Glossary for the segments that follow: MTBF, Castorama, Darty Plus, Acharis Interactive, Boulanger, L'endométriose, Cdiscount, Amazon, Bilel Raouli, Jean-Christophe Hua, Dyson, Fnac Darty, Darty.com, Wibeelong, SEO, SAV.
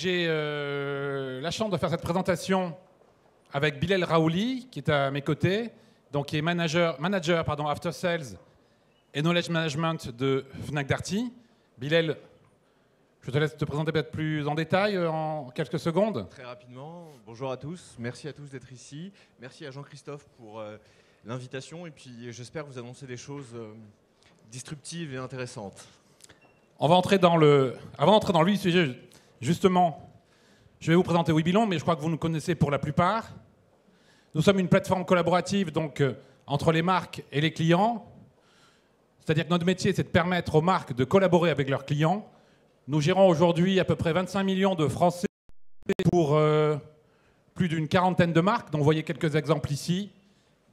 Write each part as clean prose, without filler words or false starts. j'ai la chance de faire cette présentation avec Bilel Raouli, qui est à mes côtés, donc qui est manager After Sales et Knowledge Management de Fnac Darty. Bilel, je te laisse te présenter peut-être plus en détail en quelques secondes. Très rapidement, bonjour à tous, merci à tous d'être ici. Merci à Jean-Christophe pour l'invitation et puis j'espère vous annoncer des choses disruptives et intéressantes. On va entrer dans le... Avant d'entrer dans le vif du sujet, justement, je vais vous présenter Wibeelong, mais je crois que vous nous connaissez pour la plupart. Nous sommes une plateforme collaborative donc, entre les marques et les clients. C'est-à-dire que notre métier, c'est de permettre aux marques de collaborer avec leurs clients. Nous gérons aujourd'hui à peu près 25 millions de Français pour plus d'une quarantaine de marques, dont vous voyez quelques exemples ici.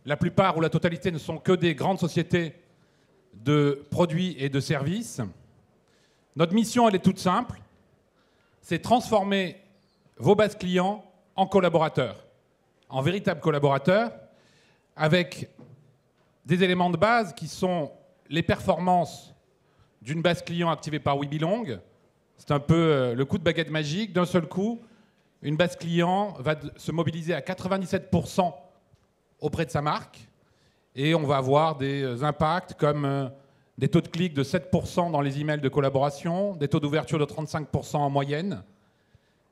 La plupart ou la totalité ne sont que des grandes sociétés de produits et de services. Notre mission, elle est toute simple. C'est transformer vos bases clients en collaborateurs, en véritables collaborateurs, avec des éléments de base qui sont les performances d'une base client activée par Wibeelong. C'est un peu le coup de baguette magique. D'un seul coup, une base client va se mobiliser à 97% auprès de sa marque et on va avoir des impacts comme des taux de clic de 7% dans les emails de collaboration, des taux d'ouverture de 35% en moyenne,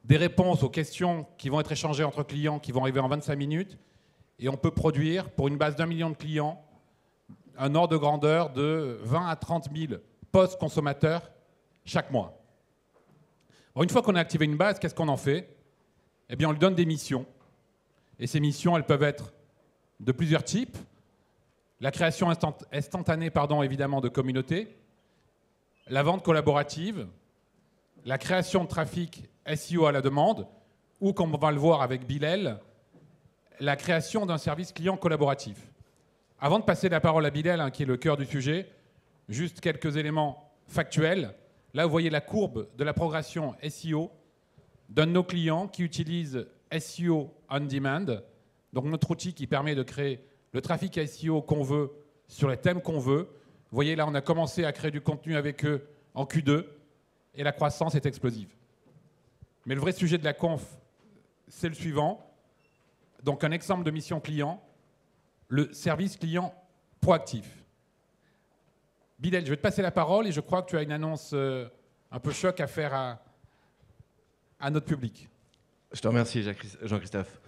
des réponses aux questions qui vont être échangées entre clients qui vont arriver en 25 minutes et on peut produire pour une base d'1 million de clients un ordre de grandeur de 20 à 30 000 postes consommateurs chaque mois. Bon, une fois qu'on a activé une base, qu'est-ce qu'on en fait? Eh bien, on lui donne des missions. Et ces missions, elles peuvent être de plusieurs types. La création instantanée, évidemment, de communautés, la vente collaborative, la création de trafic SEO à la demande, ou, comme on va le voir avec Bilel, la création d'un service client collaboratif. Avant de passer la parole à Bilel, qui est le cœur du sujet, juste quelques éléments factuels. Là, vous voyez la courbe de la progression SEO d'un de nos clients qui utilise SEO on demand, donc notre outil qui permet de créer le trafic SEO qu'on veut sur les thèmes qu'on veut. Vous voyez, là, on a commencé à créer du contenu avec eux en Q2 et la croissance est explosive. Mais le vrai sujet de la conf, c'est le suivant. Donc, un exemple de mission client. Le service client proactif. Bilel, je vais te passer la parole et je crois que tu as une annonce un peu choc à faire à notre public. Je te remercie, Jean-Christophe.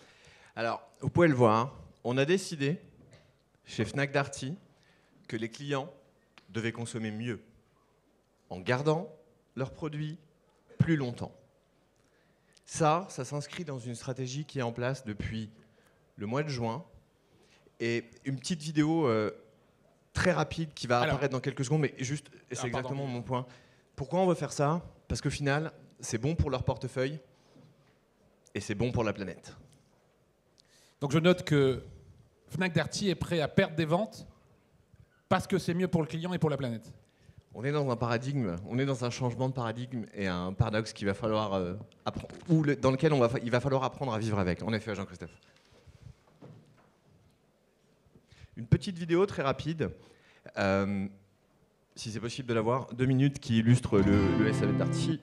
Alors, vous pouvez le voir, on a décidé chez Fnac Darty que les clients devaient consommer mieux en gardant leurs produits plus longtemps. Ça s'inscrit dans une stratégie qui est en place depuis le mois de juin. Et une petite vidéo très rapide qui va apparaître dans quelques secondes, mais juste, c'est exactement mon point. Pourquoi on veut faire ça? Parce qu'au final, c'est bon pour leur portefeuille et c'est bon pour la planète. Donc je note que Fnac Darty est prêt à perdre des ventes parce que c'est mieux pour le client et pour la planète. On est dans un paradigme, on est dans un changement de paradigme et un paradoxe qu'il va falloir apprendre, ou dans lequel il va falloir apprendre à vivre avec. En effet, Jean-Christophe. Une petite vidéo très rapide, si c'est possible de la voir, 2 minutes qui illustre le SAV de Darty.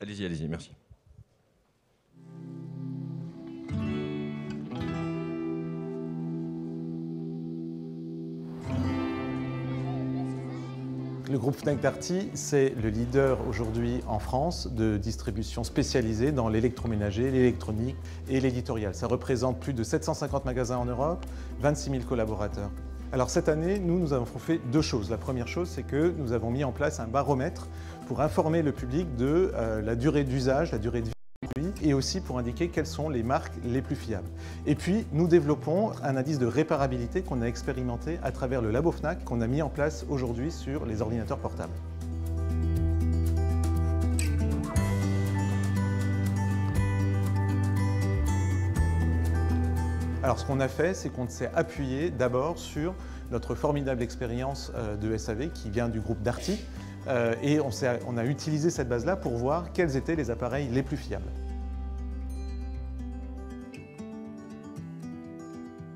Allez-y, allez-y, merci. Le groupe Fnac Darty, c'est le leader aujourd'hui en France de distribution spécialisée dans l'électroménager, l'électronique et l'éditorial. Ça représente plus de 750 magasins en Europe, 26 000 collaborateurs. Alors cette année, nous avons fait 2 choses. La première chose, c'est que nous avons mis en place un baromètre pour informer le public de la durée d'usage, la durée de vie. Et aussi pour indiquer quelles sont les marques les plus fiables. Et puis, nous développons un indice de réparabilité qu'on a expérimenté à travers le labo Fnac qu'on a mis en place aujourd'hui sur les ordinateurs portables. Alors, ce qu'on a fait, c'est qu'on s'est appuyé d'abord sur notre formidable expérience de SAV qui vient du groupe Darty. Et on a utilisé cette base-là pour voir quels étaient les appareils les plus fiables.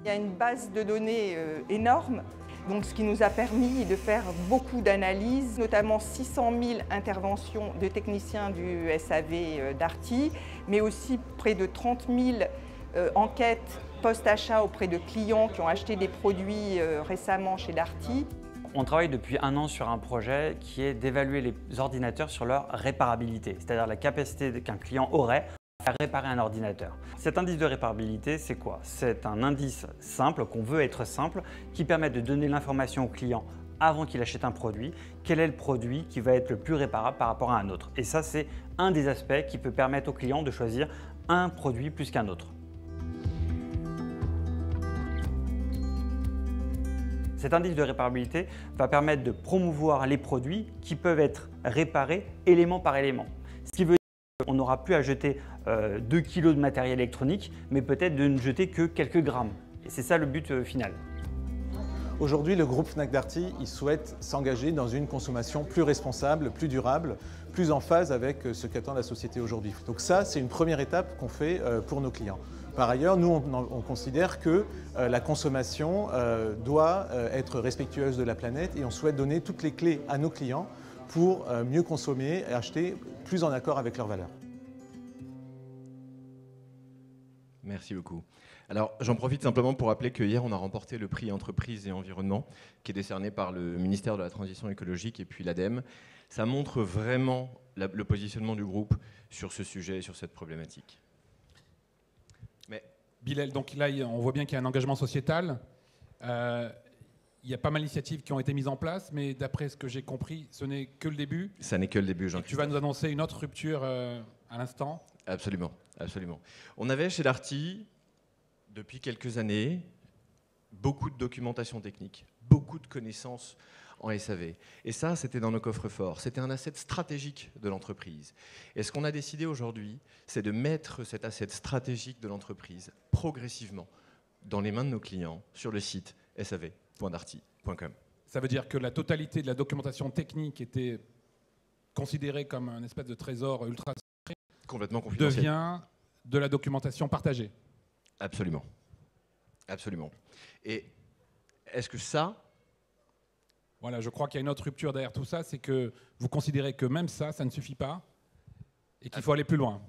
Il y a une base de données énorme donc ce qui nous a permis de faire beaucoup d'analyses, notamment 600 000 interventions de techniciens du SAV Darty, mais aussi près de 30 000 enquêtes post-achat auprès de clients qui ont acheté des produits récemment chez Darty. On travaille depuis un an sur un projet qui est d'évaluer les ordinateurs sur leur réparabilité, c'est-à-dire la capacité qu'un client aurait à réparer un ordinateur. Cet indice de réparabilité, c'est quoi? C'est un indice simple, qu'on veut être simple, qui permet de donner l'information au client avant qu'il achète un produit, quel est le produit qui va être le plus réparable par rapport à un autre. Et ça, c'est un des aspects qui peut permettre au client de choisir un produit plus qu'un autre. Cet indice de réparabilité va permettre de promouvoir les produits qui peuvent être réparés élément par élément. Ce qui veut dire qu'on n'aura plus à jeter 2 kg de matériel électronique, mais peut-être de ne jeter que quelques grammes. Et c'est ça le but final. Aujourd'hui, le groupe Fnac Darty souhaite s'engager dans une consommation plus responsable, plus durable, plus en phase avec ce qu'attend la société aujourd'hui. Donc ça, c'est une première étape qu'on fait pour nos clients. Par ailleurs, nous, on considère que la consommation doit être respectueuse de la planète et on souhaite donner toutes les clés à nos clients pour mieux consommer et acheter plus en accord avec leurs valeurs. Merci beaucoup. Alors, j'en profite simplement pour rappeler que hier, on a remporté le prix Entreprises et Environnement, qui est décerné par le ministère de la Transition écologique et puis l'ADEME. Ça montre vraiment le positionnement du groupe sur ce sujet et sur cette problématique. Bilel, donc là, on voit bien qu'il y a un engagement sociétal. Il y a pas mal d'initiatives qui ont été mises en place, mais d'après ce que j'ai compris, ce n'est que le début. Ça n'est que le début, Jean-Christophe. Tu vas nous annoncer une autre rupture à l'instant. Absolument, absolument. On avait chez Darty, depuis quelques années, beaucoup de documentation technique, beaucoup de connaissances en SAV. Et ça, c'était dans nos coffres forts. C'était un asset stratégique de l'entreprise. Et ce qu'on a décidé aujourd'hui, c'est de mettre cet asset stratégique de l'entreprise progressivement dans les mains de nos clients sur le site sav.darty.com. Ça veut dire que la totalité de la documentation technique était considérée comme un espèce de trésor ultra secret, complètement confidentiel, devient de la documentation partagée. Absolument. Absolument. Et est-ce que ça... Voilà, je crois qu'il y a une autre rupture derrière tout ça, c'est que vous considérez que même ça, ça ne suffit pas et qu'il faut aller plus loin.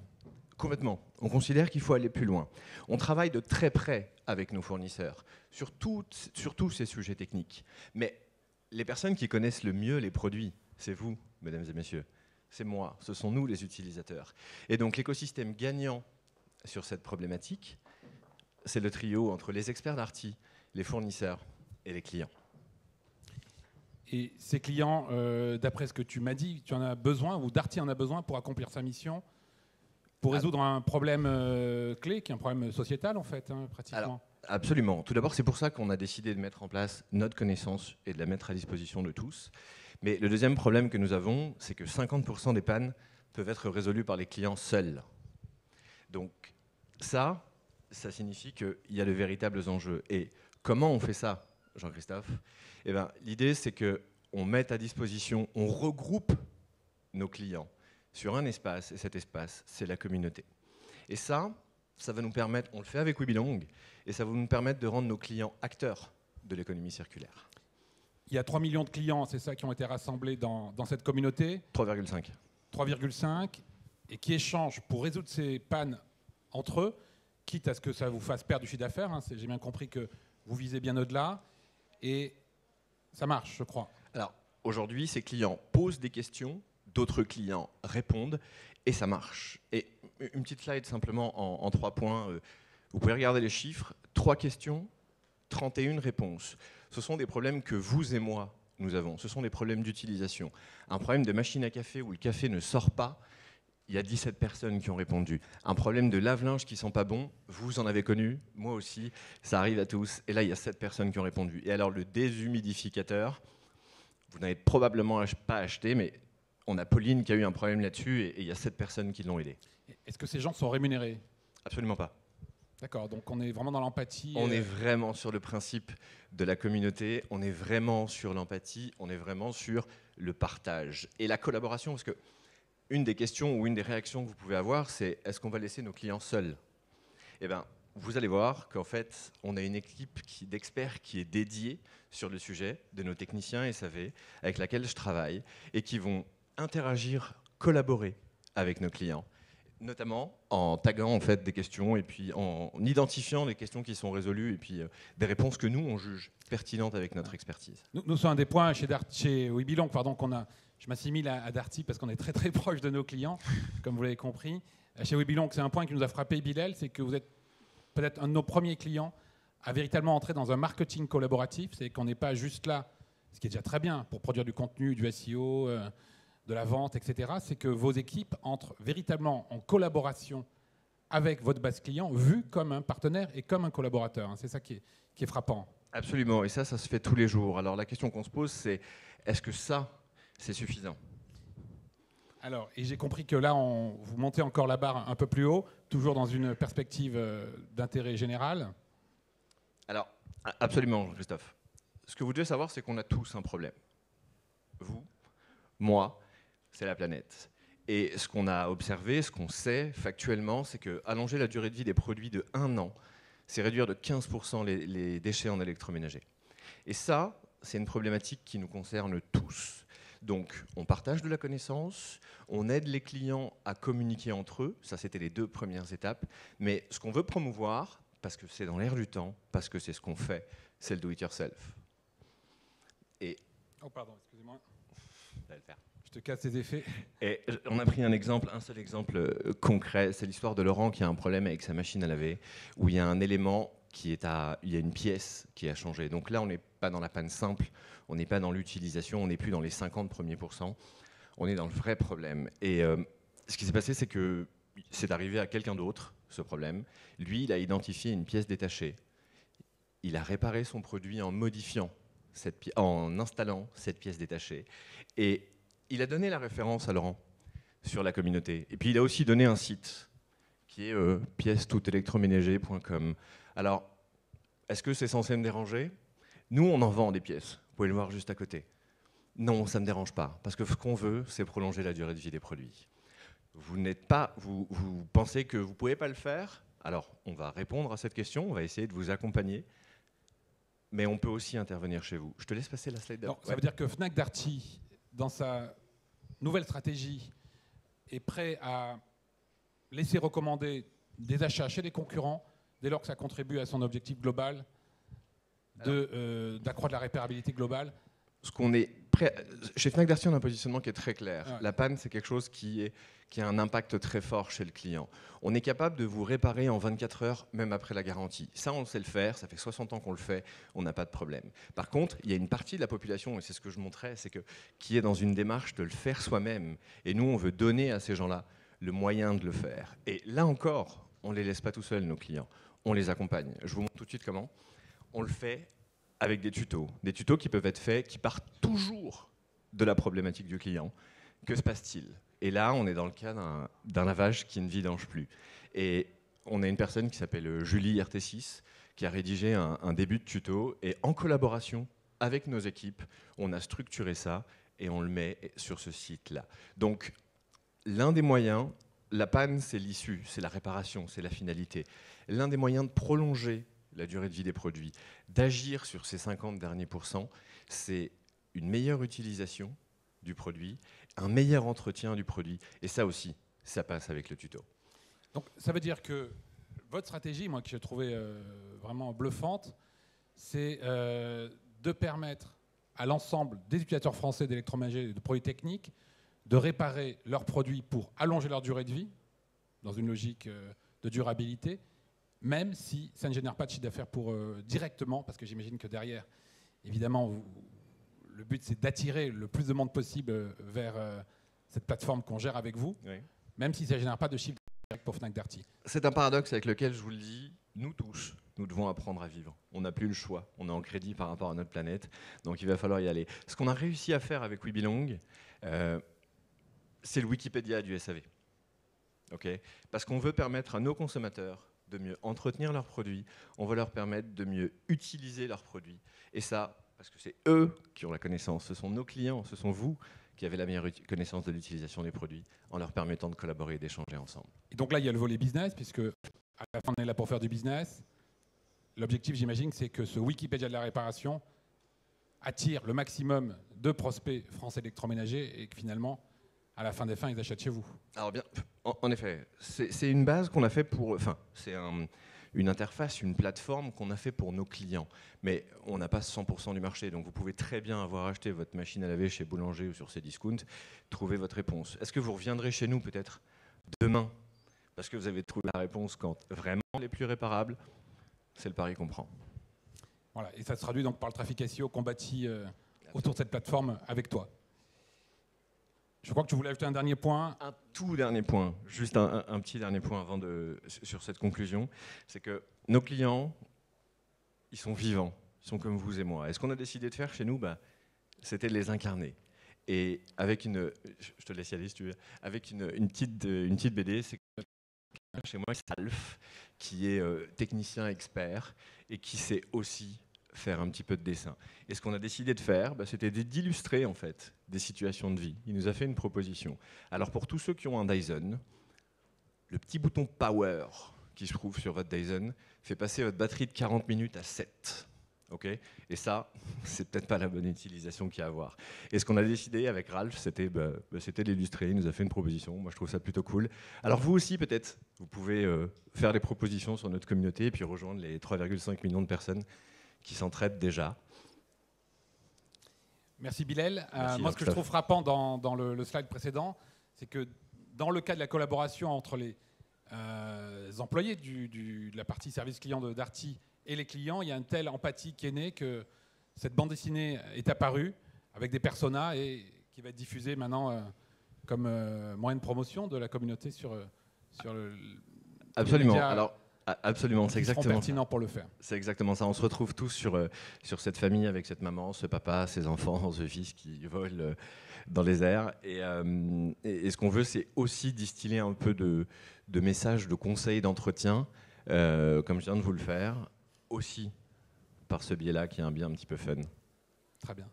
Complètement. On considère qu'il faut aller plus loin. On travaille de très près avec nos fournisseurs sur tous ces sujets techniques. Mais les personnes qui connaissent le mieux les produits, c'est vous, mesdames et messieurs. C'est moi. Ce sont nous, les utilisateurs. Et donc l'écosystème gagnant sur cette problématique, c'est le trio entre les experts Darty, les fournisseurs et les clients. Et ces clients, d'après ce que tu m'as dit, tu en as besoin, ou Darty en a besoin pour accomplir sa mission, pour résoudre un problème clé, qui est un problème sociétal en fait, hein, pratiquement. Alors, absolument. Tout d'abord, c'est pour ça qu'on a décidé de mettre en place notre connaissance et de la mettre à disposition de tous. Mais le deuxième problème que nous avons, c'est que 50% des pannes peuvent être résolues par les clients seuls. Donc ça signifie qu'il y a de véritables enjeux. Et comment on fait ça, Jean-Christophe? Eh bien, l'idée, c'est qu'on mette à disposition, on regroupe nos clients sur un espace, et cet espace, c'est la communauté. Et ça va nous permettre, on le fait avec Wibeelong, et ça va nous permettre de rendre nos clients acteurs de l'économie circulaire. Il y a 3 millions de clients, c'est ça, qui ont été rassemblés dans cette communauté. 3,5. 3,5, et qui échangent pour résoudre ces pannes entre eux, quitte à ce que ça vous fasse perdre du chiffre d'affaires, hein, j'ai bien compris que vous visez bien au-delà, et ça marche, je crois. Alors, aujourd'hui, ces clients posent des questions, d'autres clients répondent, et ça marche. Et une petite slide simplement en 3 points, vous pouvez regarder les chiffres, 3 questions, 31 réponses. Ce sont des problèmes que vous et moi, nous avons, ce sont des problèmes d'utilisation. Un problème de machine à café où le café ne sort pas, il y a 17 personnes qui ont répondu. Un problème de lave-linge qui ne sent pas bon, vous en avez connu, moi aussi, ça arrive à tous. Et là, il y a 7 personnes qui ont répondu. Et alors, le déshumidificateur, vous n'avez probablement pas acheté, mais on a Pauline qui a eu un problème là-dessus et il y a 7 personnes qui l'ont aidé. Est-ce que ces gens sont rémunérés? Absolument pas. D'accord, donc on est vraiment dans l'empathie. On est vraiment sur le principe de la communauté, on est vraiment sur l'empathie, on est vraiment sur le partage et la collaboration, parce que une des questions ou une des réactions que vous pouvez avoir, c'est est-ce qu'on va laisser nos clients seuls? Eh bien, vous allez voir qu'en fait, on a une équipe d'experts qui est dédiée sur le sujet, de nos techniciens SAV, avec laquelle je travaille, et qui vont interagir, collaborer avec nos clients, notamment en taguant en fait, des questions, et puis en identifiant les questions qui sont résolues, et puis des réponses que nous, on juge pertinentes avec notre expertise. Nous sommes un des points chez Wibeelong, pardon, qu'on a... Je m'assimile à Darty parce qu'on est très très proche de nos clients, comme vous l'avez compris. Chez Wibeelong, c'est un point qui nous a frappé, Bilel, c'est que vous êtes peut-être un de nos premiers clients à véritablement entrer dans un marketing collaboratif. C'est qu'on n'est pas juste là, ce qui est déjà très bien, pour produire du contenu, du SEO, de la vente, etc. C'est que vos équipes entrent véritablement en collaboration avec votre base client, vu comme un partenaire et comme un collaborateur. C'est ça qui est frappant. Absolument, et ça se fait tous les jours. Alors la question qu'on se pose, c'est est-ce que ça... c'est suffisant. Alors, et j'ai compris que là, vous montez encore la barre un peu plus haut, toujours dans une perspective d'intérêt général. Alors, absolument, Christophe. Ce que vous devez savoir, c'est qu'on a tous un problème. Vous, moi, c'est la planète. Et ce qu'on a observé, ce qu'on sait factuellement, c'est qu'allonger la durée de vie des produits de 1 an, c'est réduire de 15% les déchets en électroménager. Et ça, c'est une problématique qui nous concerne tous. Donc, on partage de la connaissance, on aide les clients à communiquer entre eux, ça c'était les 2 premières étapes, mais ce qu'on veut promouvoir, parce que c'est dans l'air du temps, parce que c'est ce qu'on fait, c'est le do-it-yourself. Et... oh pardon, excusez-moi. Là, le faire. Je te casse tes effets. Et on a pris un exemple, un seul exemple concret, c'est l'histoire de Laurent qui a un problème avec sa machine à laver, où il y a un élément qui est il y a une pièce qui a changé. Donc là, on n'est pas dans la panne simple, on n'est pas dans l'utilisation, on n'est plus dans les 50 premiers %, on est dans le vrai problème. Et ce qui s'est passé, c'est que c'est arrivé à quelqu'un d'autre, ce problème. Lui, il a identifié une pièce détachée. Il a réparé son produit en modifiant, en installant cette pièce détachée. Et il a donné la référence à Laurent sur la communauté. Et puis il a aussi donné un site qui est pièce-tout-électroménager.com. Alors, est-ce que c'est censé me déranger ? Nous, on en vend des pièces. Vous pouvez le voir juste à côté. Non, ça ne me dérange pas, parce que ce qu'on veut, c'est prolonger la durée de vie des produits. Vous pensez que vous ne pouvez pas le faire ? Alors, on va répondre à cette question, on va essayer de vous accompagner, mais on peut aussi intervenir chez vous. Je te laisse passer la slide d'après. Ça veut dire que Fnac Darty, dans sa nouvelle stratégie, est prêt à laisser recommander des achats chez les concurrents dès lors que ça contribue à son objectif global d'accroître la réparabilité globale. Ce qu'on est chez Fnac Darty, on a un positionnement qui est très clair. Ouais. La panne, c'est quelque chose qui a un impact très fort chez le client. On est capable de vous réparer en 24 heures, même après la garantie. Ça, on sait le faire, ça fait 60 ans qu'on le fait, on n'a pas de problème. Par contre, il y a une partie de la population, et c'est ce que je montrais, qui est dans une démarche de le faire soi-même. Et nous, on veut donner à ces gens-là le moyen de le faire. Et là encore, on ne les laisse pas tout seuls, nos clients. On les accompagne. Je vous montre tout de suite comment. On le fait avec des tutos. Des tutos qui peuvent être faits, qui partent toujours de la problématique du client. Que se passe-t-il ? Et là, on est dans le cas d'un lavage qui ne vidange plus. Et on a une personne qui s'appelle Julie RT6, qui a rédigé un début de tuto. Et en collaboration avec nos équipes, on a structuré ça et on le met sur ce site-là. Donc, l'un des moyens... la panne, c'est l'issue, c'est la réparation, c'est la finalité. L'un des moyens de prolonger la durée de vie des produits, d'agir sur ces 50 derniers %, c'est une meilleure utilisation du produit, un meilleur entretien du produit. Et ça aussi, ça passe avec le tuto. Donc ça veut dire que votre stratégie, moi que j'ai trouvée vraiment bluffante, c'est de permettre à l'ensemble des utilisateurs français d'électroménager et de produits techniques de réparer leurs produits pour allonger leur durée de vie, dans une logique de durabilité, même si ça ne génère pas de chiffre d'affaires pour directement, parce que j'imagine que derrière, évidemment, le but c'est d'attirer le plus de monde possible vers cette plateforme qu'on gère avec vous, oui. Même si ça ne génère pas de chiffre d'affaires pour Fnac Darty. C'est un paradoxe avec lequel, je vous le dis, nous tous, nous devons apprendre à vivre. On n'a plus le choix, on est en crédit par rapport à notre planète, donc il va falloir y aller. Ce qu'on a réussi à faire avec Wibeelong, c'est le Wikipédia du SAV. Okay ? Parce qu'on veut permettre à nos consommateurs de mieux entretenir leurs produits, on veut leur permettre de mieux utiliser leurs produits. Et ça, parce que c'est eux qui ont la connaissance, ce sont nos clients, ce sont vous qui avez la meilleure connaissance de l'utilisation des produits en leur permettant de collaborer et d'échanger ensemble. Et donc là, il y a le volet business, puisque À la fin, on est là pour faire du business. L'objectif, j'imagine, c'est que ce Wikipédia de la réparation attire le maximum de prospects français électroménagers et que finalement, à la fin des fins, ils achètent chez vous. Alors bien, en effet, c'est une base qu'on a fait pour... Enfin, c'est une interface, une plateforme qu'on a fait pour nos clients. Mais on n'a pas 100% du marché, donc vous pouvez très bien avoir acheté votre machine à laver chez Boulanger ou sur Cdiscount, trouver votre réponse. Est-ce que vous reviendrez chez nous peut-être demain? Parce que vous avez trouvé la réponse quand vraiment les plus réparables, c'est le pari qu'on prend. Voilà, et ça se traduit donc par le trafic SEO qu'on bâtit autour de cette plateforme avec toi. Je crois que tu voulais ajouter un dernier point. Un tout dernier point, juste un petit dernier point avant sur cette conclusion, c'est que nos clients, ils sont vivants, ils sont comme vous et moi. Et ce qu'on a décidé de faire chez nous, c'était de les incarner. Et avec je te laisse y aller si tu veux, avec une petite BD, c'est que chez moi, Salf, qui est technicien expert et qui sait aussi faire un petit peu de dessin. Et ce qu'on a décidé de faire, c'était d'illustrer en fait des situations de vie. Il nous a fait une proposition. Alors pour tous ceux qui ont un Dyson, le petit bouton Power qui se trouve sur votre Dyson fait passer votre batterie de 40 minutes à 7. Okay, et ça, c'est peut-être pas la bonne utilisation qu'il y a à avoir. Et ce qu'on a décidé avec Ralph, c'était d'illustrer. Il nous a fait une proposition. Moi, je trouve ça plutôt cool. Alors vous aussi, peut-être, vous pouvez faire des propositions sur notre communauté et puis rejoindre les 3,5 millions de personnes qui s'entraident déjà. Merci Bilel. Merci, moi, ce que je trouve frappant dans le slide précédent, c'est que dans le cas de la collaboration entre les employés de la partie service client de Darty et les clients, il y a une telle empathie qui est née que cette bande dessinée est apparue avec des personas et qui va être diffusée maintenant comme moyen de promotion de la communauté sur le... Absolument. Alors, absolument, c'est exactement pertinent pour le faire. C'est exactement ça. On se retrouve tous sur cette famille avec cette maman, ce papa, ses enfants, ce fils qui vole dans les airs. Et ce qu'on veut, c'est aussi distiller un peu de messages, de conseils, d'entretien, comme je viens de vous le faire, aussi par ce biais-là qui est un biais un petit peu fun. Très bien.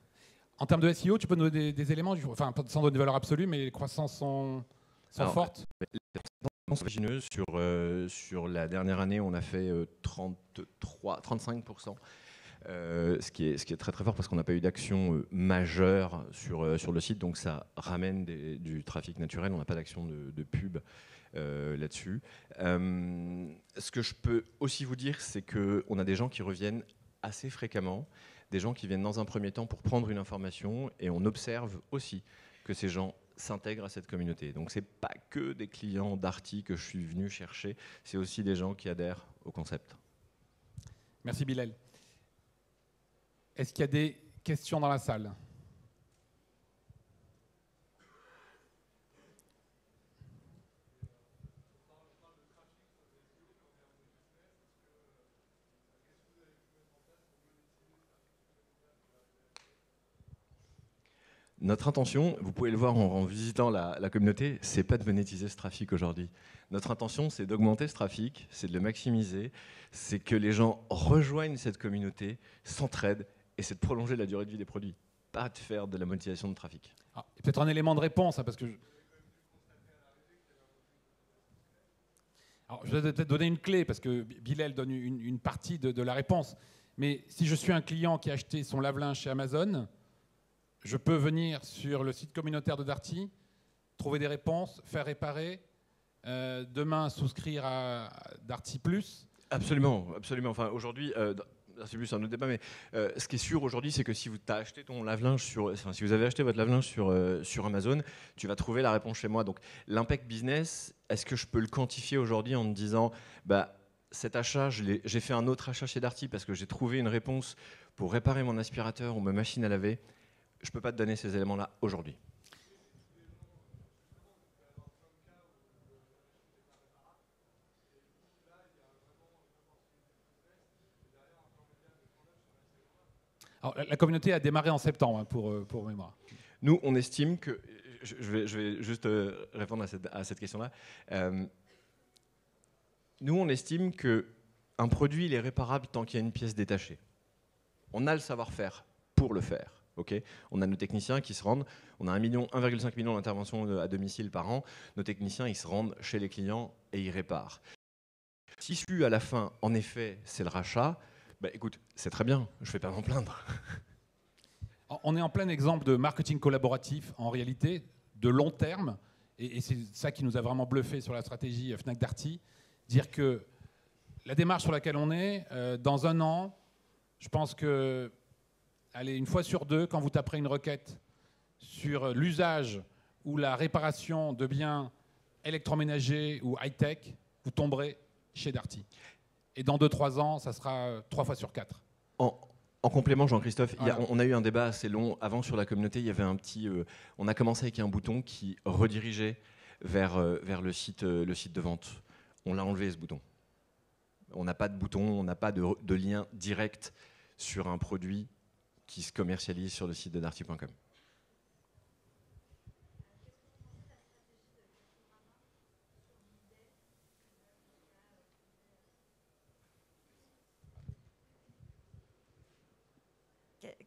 En termes de SEO, tu peux nous donner des éléments, enfin sans donner de valeur absolue, mais les croissances sont fortes. Les croissances sur la dernière année, on a fait 35%, ce qui est très très fort parce qu'on n'a pas eu d'action majeure sur le site, donc ça ramène du trafic naturel, on n'a pas d'action de pub là-dessus. Ce que je peux aussi vous dire, c'est qu'on a des gens qui reviennent assez fréquemment, des gens qui viennent dans un premier temps pour prendre une information, et on observe aussi que ces gens s'intègrent à cette communauté. Donc ce n'est pas que des clients Darty que je suis venu chercher, c'est aussi des gens qui adhèrent au concept. Merci Bilel. Est-ce qu'il y a des questions dans la salle ? Notre intention, vous pouvez le voir en visitant la communauté, c'est pas de monétiser ce trafic aujourd'hui. Notre intention, c'est d'augmenter ce trafic, c'est de le maximiser, c'est que les gens rejoignent cette communauté, s'entraident, et c'est de prolonger la durée de vie des produits, pas de faire de la monétisation de trafic. Ah, peut-être un élément de réponse, parce que... Alors, je vais peut-être donner une clé, parce que Bilel donne une partie de la réponse. Mais si je suis un client qui a acheté son lave-linge chez Amazon, je peux venir sur le site communautaire de Darty, trouver des réponses, faire réparer, demain souscrire à Darty Plus. Absolument, absolument. Enfin, aujourd'hui, Darty Plus, c'est un autre débat, mais ce qui est sûr aujourd'hui, c'est que si vous avez acheté votre lave-linge sur Amazon, tu vas trouver la réponse chez moi. Donc, l'impact business, est-ce que je peux le quantifier aujourd'hui en me disant, cet achat, j'ai fait un autre achat chez Darty parce que j'ai trouvé une réponse pour réparer mon aspirateur ou ma machine à laver? Je ne peux pas te donner ces éléments-là aujourd'hui. La communauté a démarré en septembre, hein, pour mémoire. Nous, on estime que... Je vais juste répondre à cette question-là. Nous, on estime qu'un produit, il est réparable tant qu'il y a une pièce détachée. On a le savoir-faire pour le faire. Okay. On a nos techniciens qui se rendent, on a 1,5 million d'interventions à domicile par an, nos techniciens ils se rendent chez les clients et ils réparent. Si su à la fin, en effet, c'est le rachat, bah, écoute, c'est très bien, je ne vais pas m'en plaindre. On est en plein exemple de marketing collaboratif, en réalité, de long terme, et c'est ça qui nous a vraiment bluffé sur la stratégie Fnac Darty, dire que la démarche sur laquelle on est, dans un an, je pense que, allez, une fois sur deux, quand vous taperez une requête sur l'usage ou la réparation de biens électroménagers ou high-tech, vous tomberez chez Darty. Et dans 2-3 ans, ça sera 3 fois sur 4. En complément, Jean-Christophe, voilà. On a eu un débat assez long. Avant, sur la communauté, il y avait un petit... on a commencé avec un bouton qui redirigeait vers le site de vente. On l'a enlevé, ce bouton. On n'a pas de bouton, on n'a pas de lien direct sur un produit qui se commercialise sur le site de Darty.com.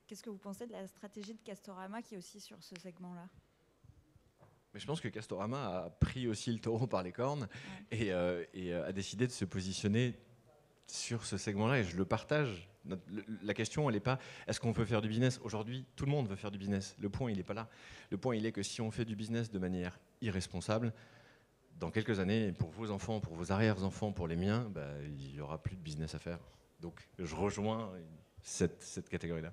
Qu'est-ce que vous pensez de la stratégie de Castorama qui est aussi sur ce segment-là ? Mais je pense que Castorama a pris aussi le taureau par les cornes, ouais. et a décidé de se positionner sur ce segment-là, et je le partage. La question, elle n'est pas est-ce qu'on peut faire du business ? Aujourd'hui, tout le monde veut faire du business. Le point, il n'est pas là. Le point, il est que si on fait du business de manière irresponsable, dans quelques années, pour vos enfants, pour vos arrière-enfants, pour les miens, bah, il n'y aura plus de business à faire. Donc, je rejoins cette catégorie-là.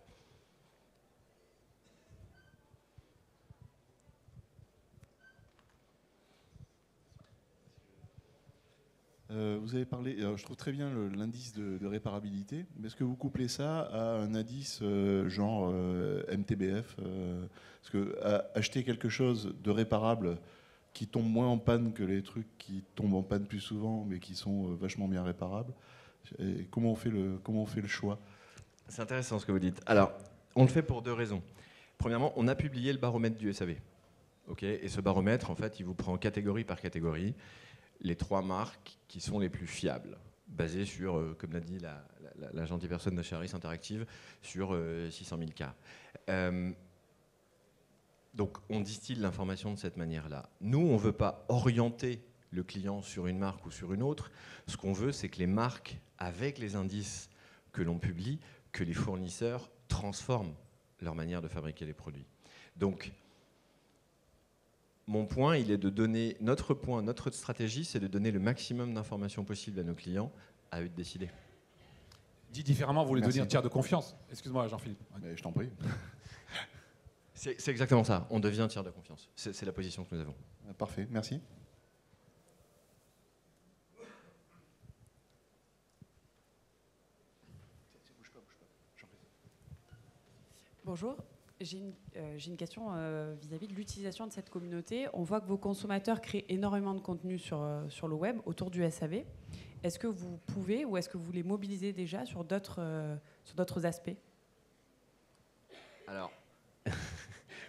Vous avez parlé, je trouve très bien l'indice de réparabilité, mais est-ce que vous couplez ça à un indice genre MTBF parce que acheter quelque chose de réparable qui tombe moins en panne que les trucs qui tombent en panne plus souvent, mais qui sont vachement bien réparables, et comment on fait le choix? C'est intéressant ce que vous dites. Alors, on le fait pour deux raisons. Premièrement, on a publié le baromètre du SAV. Okay, et ce baromètre, en fait, il vous prend catégorie par catégorie les 3 marques qui sont les plus fiables, basées sur, comme l'a dit la gentille personne de chez Acharis Interactive, sur 600 000 cas. Donc, on distille l'information de cette manière-là. Nous, on ne veut pas orienter le client sur une marque ou sur une autre. Ce qu'on veut, c'est que les marques, avec les indices que l'on publie, que les fournisseurs transforment leur manière de fabriquer les produits. Donc, mon point, il est de donner... Notre point, notre stratégie, c'est de donner le maximum d'informations possibles à nos clients, à eux de décider. Dit différemment, vous voulez devenir tiers de confiance. Excuse-moi, Jean-Philippe. Mais je t'en prie. C'est exactement ça. On devient tiers de confiance. C'est la position que nous avons. Parfait, merci. Bonjour. J'ai une question vis-à-vis de l'utilisation de cette communauté. On voit que vos consommateurs créent énormément de contenu sur le web autour du SAV. Est-ce que vous pouvez ou est-ce que vous les mobilisez déjà sur d'autres aspects? Alors,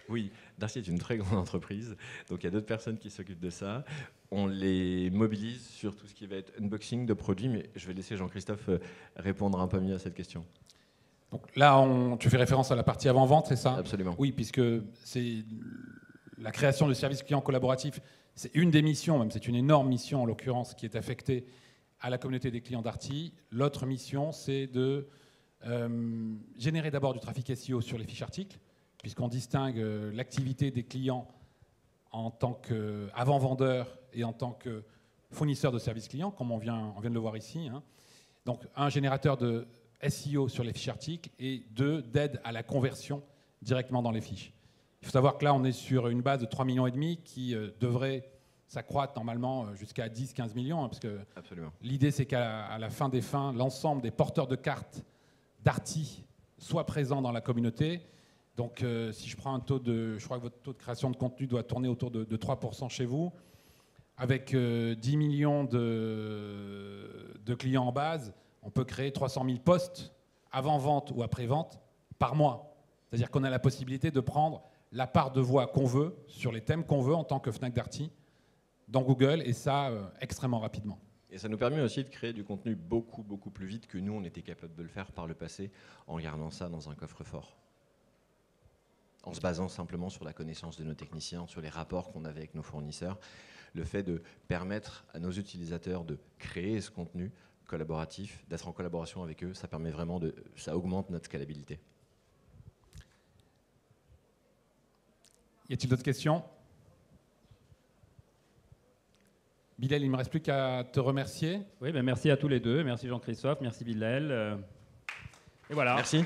oui, Darty est une très grande entreprise. Donc, il y a d'autres personnes qui s'occupent de ça. On les mobilise sur tout ce qui va être unboxing de produits. Mais je vais laisser Jean-Christophe répondre un peu mieux à cette question. Donc là, tu fais référence à la partie avant-vente, c'est ça? Absolument. Oui, puisque c'est la création de services clients collaboratifs, c'est une des missions, même c'est une énorme mission en l'occurrence, qui est affectée à la communauté des clients Darty. L'autre mission, c'est de générer d'abord du trafic SEO sur les fiches articles, puisqu'on distingue l'activité des clients en tant qu'avant-vendeur et en tant que fournisseur de services clients, comme on vient de le voir ici, hein. Donc un générateur de SEO sur les fiches articles et 2, d'aide à la conversion directement dans les fiches. Il faut savoir que là, on est sur une base de 3,5 millions qui devrait s'accroître normalement jusqu'à 10-15 millions, hein, parce que l'idée, c'est qu'à la fin des fins, l'ensemble des porteurs de cartes Darty soient présents dans la communauté. Donc, si je prends un taux de... Je crois que votre taux de création de contenu doit tourner autour de 3% chez vous, avec 10 millions de clients en base. On peut créer 300 000 postes avant-vente ou après-vente par mois. C'est-à-dire qu'on a la possibilité de prendre la part de voix qu'on veut, sur les thèmes qu'on veut en tant que Fnac Darty, dans Google, et ça extrêmement rapidement. Et ça nous permet aussi de créer du contenu beaucoup, beaucoup plus vite que nous, on était capable de le faire par le passé, en gardant ça dans un coffre-fort. En se basant simplement sur la connaissance de nos techniciens, sur les rapports qu'on avait avec nos fournisseurs. le fait de permettre à nos utilisateurs de créer ce contenu collaboratif, d'être en collaboration avec eux, ça permet vraiment de, ça augmente notre scalabilité. Y a-t-il d'autres questions? Bilel, il ne me reste plus qu'à te remercier. Oui, ben merci à tous les deux. Merci Jean-Christophe, merci Bilel. Et voilà. Merci.